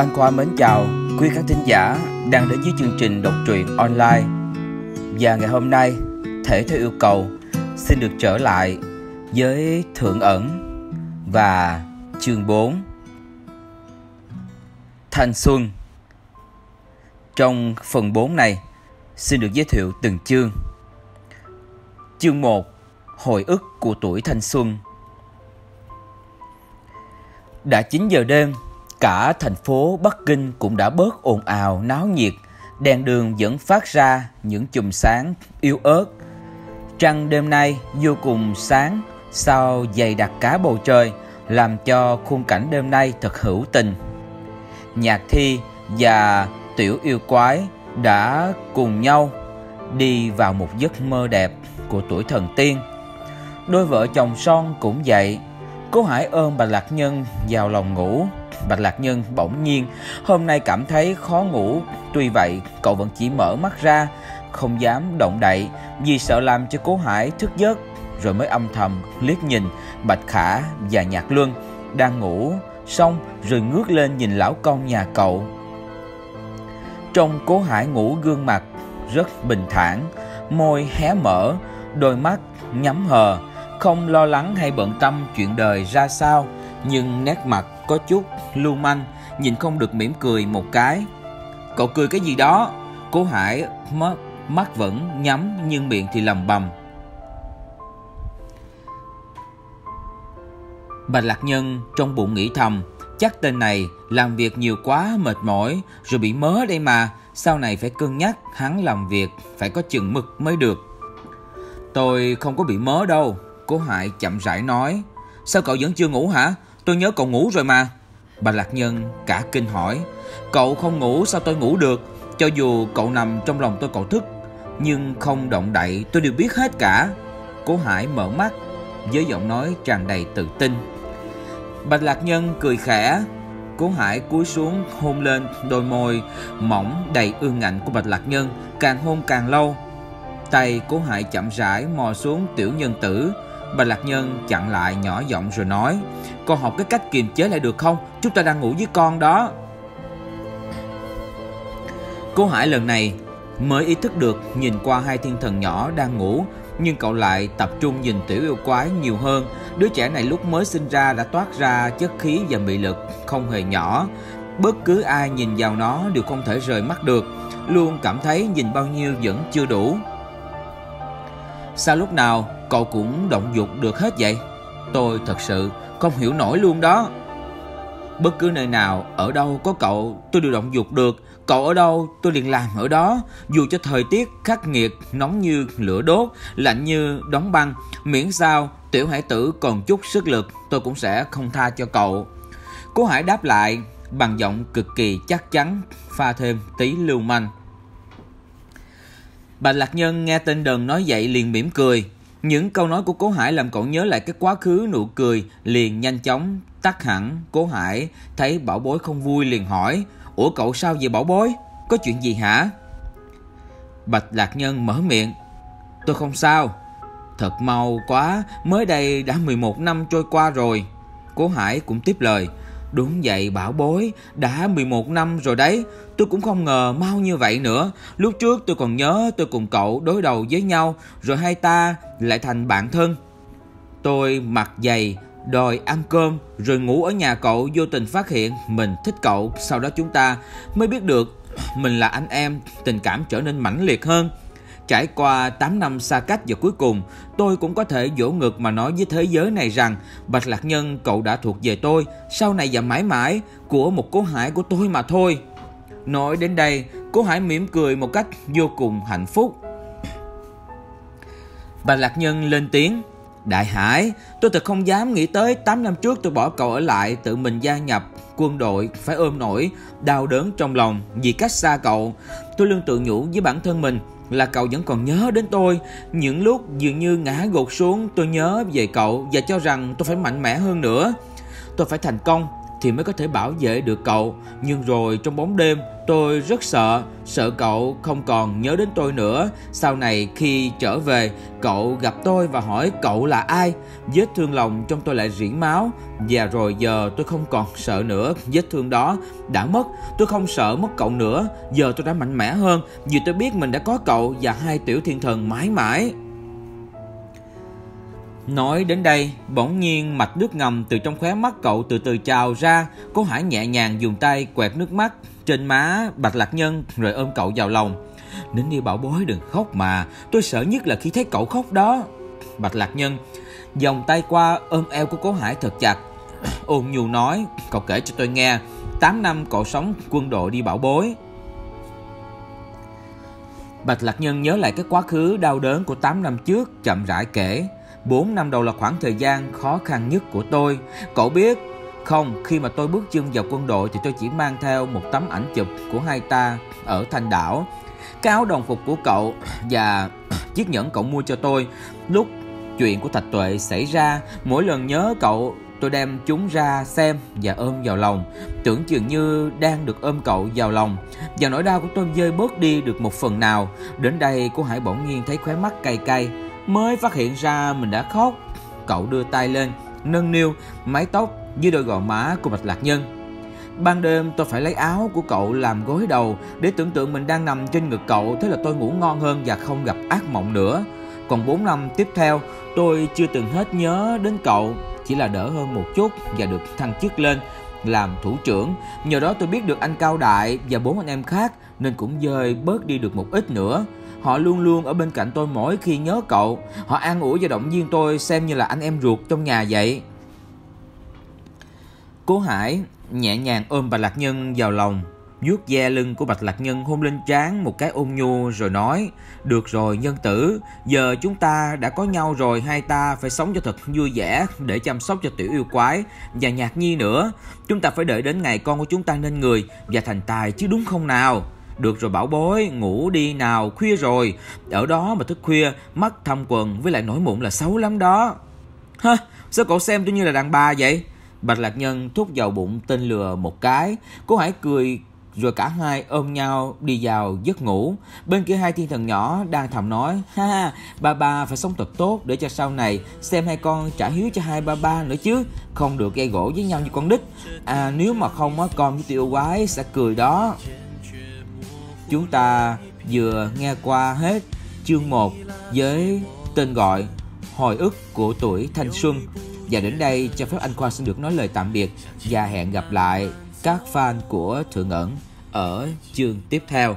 Anh Khoa mến chào quý khán thính giả đang đến với chương trình đọc truyện online. Và ngày hôm nay, thể theo yêu cầu, xin được trở lại với Thượng Ẩn và chương 4 Thanh Xuân. Trong phần 4 này, xin được giới thiệu từng chương. Chương 1: Hồi ức của tuổi thanh xuân. Đã 9 giờ đêm, cả thành phố Bắc Kinh cũng đã bớt ồn ào náo nhiệt. Đèn đường vẫn phát ra những chùm sáng yếu ớt. Trăng đêm nay vô cùng sáng, sao dày đặc cả bầu trời, làm cho khung cảnh đêm nay thật hữu tình. Nhạc Thi và Tiểu Yêu Quái đã cùng nhau đi vào một giấc mơ đẹp của tuổi thần tiên. Đôi vợ chồng son cũng vậy. Cố Hải ôm Bạch Lạc Nhân vào lòng ngủ. Bạch Lạc Nhân bỗng nhiên hôm nay cảm thấy khó ngủ. Tuy vậy cậu vẫn chỉ mở mắt ra, không dám động đậy, vì sợ làm cho Cố Hải thức giấc. Rồi mới âm thầm liếc nhìn Bạch Khả và Nhạc Luân đang ngủ xong, rồi ngước lên nhìn lão công nhà cậu. Trong Cố Hải ngủ, gương mặt rất bình thản, môi hé mở, đôi mắt nhắm hờ, không lo lắng hay bận tâm chuyện đời ra sao, nhưng nét mặt có chút lưu manh, nhìn không được mỉm cười một cái. Cậu cười cái gì đó? Cố Hải mắt vẫn nhắm nhưng miệng thì lầm bầm. Bạch Lạc Nhân trong bụng nghĩ thầm, chắc tên này làm việc nhiều quá mệt mỏi rồi bị mớ đây mà, sau này phải cân nhắc hắn làm việc phải có chừng mực mới được. Tôi không có bị mớ đâu, Cố Hải chậm rãi nói. Sao cậu vẫn chưa ngủ hả? Tôi nhớ cậu ngủ rồi mà. Bạch Lạc Nhân cả kinh hỏi. Cậu không ngủ sao tôi ngủ được? Cho dù cậu nằm trong lòng tôi cậu thức, nhưng không động đậy tôi đều biết hết cả. Cố Hải mở mắt với giọng nói tràn đầy tự tin. Bạch Lạc Nhân cười khẽ. Cố Hải cúi xuống hôn lên đôi môi mỏng đầy ương ngạnh của Bạch Lạc Nhân, càng hôn càng lâu. Tay Cố Hải chậm rãi mò xuống tiểu nhân tử. Bạch Lạc Nhân chặn lại, nhỏ giọng rồi nói: Con học cái cách kiềm chế lại được không? Chúng ta đang ngủ với con đó. Cố Hải lần này mới ý thức được, nhìn qua hai thiên thần nhỏ đang ngủ, nhưng cậu lại tập trung nhìn Tiểu Yêu Quái nhiều hơn. Đứa trẻ này lúc mới sinh ra đã toát ra chất khí và mị lực không hề nhỏ. Bất cứ ai nhìn vào nó đều không thể rời mắt được, luôn cảm thấy nhìn bao nhiêu vẫn chưa đủ. Sao lúc nào cậu cũng động dục được hết vậy? Tôi thật sự không hiểu nổi luôn đó. Bất cứ nơi nào, ở đâu có cậu tôi đều động dục được. Cậu ở đâu tôi liền làm ở đó. Dù cho thời tiết khắc nghiệt, nóng như lửa đốt, lạnh như đóng băng, miễn sao tiểu hải tử còn chút sức lực, tôi cũng sẽ không tha cho cậu. Cố Hải đáp lại bằng giọng cực kỳ chắc chắn, pha thêm tí lưu manh. Bạch Lạc Nhân nghe tên đần nói vậy liền mỉm cười. Những câu nói của Cố Hải làm cậu nhớ lại cái quá khứ nụ cười, liền nhanh chóng tắt hẳn. Cố Hải thấy bảo bối không vui liền hỏi: Ủa cậu sao vậy bảo bối? Có chuyện gì hả? Bạch Lạc Nhân mở miệng: Tôi không sao. Thật mau quá, mới đây đã 11 năm trôi qua rồi. Cố Hải cũng tiếp lời: Đúng vậy bảo bối, đã 11 năm rồi đấy. Tôi cũng không ngờ mau như vậy nữa. Lúc trước tôi còn nhớ tôi cùng cậu đối đầu với nhau, rồi hai ta lại thành bạn thân. Tôi mặc giày, đòi ăn cơm, rồi ngủ ở nhà cậu, vô tình phát hiện mình thích cậu. Sau đó chúng ta mới biết được mình là anh em, tình cảm trở nên mãnh liệt hơn. Trải qua 8 năm xa cách và cuối cùng, tôi cũng có thể vỗ ngực mà nói với thế giới này rằng Bạch Lạc Nhân cậu đã thuộc về tôi, sau này và mãi mãi của một Cố Hải của tôi mà thôi. Nói đến đây, Cố Hải mỉm cười một cách vô cùng hạnh phúc. Bạch Lạc Nhân lên tiếng: Đại Hải, tôi thật không dám nghĩ tới 8 năm trước tôi bỏ cậu ở lại, tự mình gia nhập quân đội, phải ôm nổi đau đớn trong lòng vì cách xa cậu. Tôi luôn tự nhủ với bản thân mình là cậu vẫn còn nhớ đến tôi. Những lúc dường như ngã gục xuống, tôi nhớ về cậu và cho rằng tôi phải mạnh mẽ hơn nữa, tôi phải thành công thì mới có thể bảo vệ được cậu. Nhưng rồi trong bóng đêm, Tôi rất sợ, sợ cậu không còn nhớ đến tôi nữa. Sau này khi trở về, cậu gặp tôi và hỏi cậu là ai. Vết thương lòng trong tôi lại rỉ máu. Và rồi giờ tôi không còn sợ nữa. Vết thương đó đã mất. Tôi không sợ mất cậu nữa. Giờ tôi đã mạnh mẽ hơn, vì tôi biết mình đã có cậu và hai tiểu thiên thần mãi mãi. Nói đến đây, bỗng nhiên mạch nước ngầm từ trong khóe mắt cậu từ từ trào ra. Cố Hải nhẹ nhàng dùng tay quẹt nước mắt trên má Bạch Lạc Nhân rồi ôm cậu vào lòng. Nín đi bảo bối, đừng khóc mà. Tôi sợ nhất là khi thấy cậu khóc đó. Bạch Lạc Nhân vòng tay qua ôm eo của Cố Hải thật chặt, ôn nhu nói, cậu kể cho tôi nghe 8 năm cậu sống quân đội đi bảo bối. Bạch Lạc Nhân nhớ lại cái quá khứ đau đớn của 8 năm trước, chậm rãi kể. 4 năm đầu là khoảng thời gian khó khăn nhất của tôi. Cậu biết không, khi mà tôi bước chân vào quân đội thì tôi chỉ mang theo một tấm ảnh chụp của hai ta ở Thanh Đảo, cái áo đồng phục của cậu và chiếc nhẫn cậu mua cho tôi. Lúc chuyện của Thạch Tuệ xảy ra, mỗi lần nhớ cậu tôi đem chúng ra xem và ôm vào lòng, tưởng chừng như đang được ôm cậu vào lòng. Và nỗi đau của tôi vơi bớt đi được một phần nào. Đến đây cô Hải bỗng nhiên thấy khóe mắt cay cay, mới phát hiện ra mình đã khóc. Cậu đưa tay lên nâng niu mái tóc dưới đôi gò má của Bạch Lạc Nhân. Ban đêm tôi phải lấy áo của cậu làm gối đầu để tưởng tượng mình đang nằm trên ngực cậu. Thế là tôi ngủ ngon hơn và không gặp ác mộng nữa. Còn 4 năm tiếp theo tôi chưa từng hết nhớ đến cậu, chỉ là đỡ hơn một chút và được thăng chức lên làm thủ trưởng. Nhờ đó tôi biết được anh Cao Đại và 4 anh em khác nên cũng dời bớt đi được một ít nữa. Họ luôn luôn ở bên cạnh tôi mỗi khi nhớ cậu. Họ an ủi và động viên tôi xem như là anh em ruột trong nhà vậy. Cố Hải nhẹ nhàng ôm Bạch Lạc Nhân vào lòng, vuốt ve lưng của Bạch Lạc Nhân, hôn lên trán một cái ôn nhu rồi nói, được rồi nhân tử, giờ chúng ta đã có nhau rồi, hai ta phải sống cho thật vui vẻ để chăm sóc cho tiểu yêu quái và Nhạc Nhi nữa. Chúng ta phải đợi đến ngày con của chúng ta nên người và thành tài chứ, đúng không nào? Được rồi bảo bối, ngủ đi nào, khuya rồi. Ở đó mà thức khuya, mắt thâm quần với lại nổi mụn là xấu lắm đó. Hơ, sao cậu xem tôi như là đàn bà vậy? Bạch Lạc Nhân thúc vào bụng tên lừa một cái. Cố Hải cười rồi cả hai ôm nhau đi vào giấc ngủ. Bên kia hai thiên thần nhỏ đang thầm nói, ha, ba ba phải sống thật tốt để cho sau này xem hai con trả hiếu cho hai ba ba nữa chứ, không được gây gỗ với nhau như con đít. À, nếu mà không á, con với tiểu quái sẽ cười đó. Chúng ta vừa nghe qua hết chương 1 với tên gọi Hồi ức của tuổi thanh xuân. Và đến đây cho phép anh Khoa xin được nói lời tạm biệt và hẹn gặp lại các fan của Thượng Ẩn ở chương tiếp theo.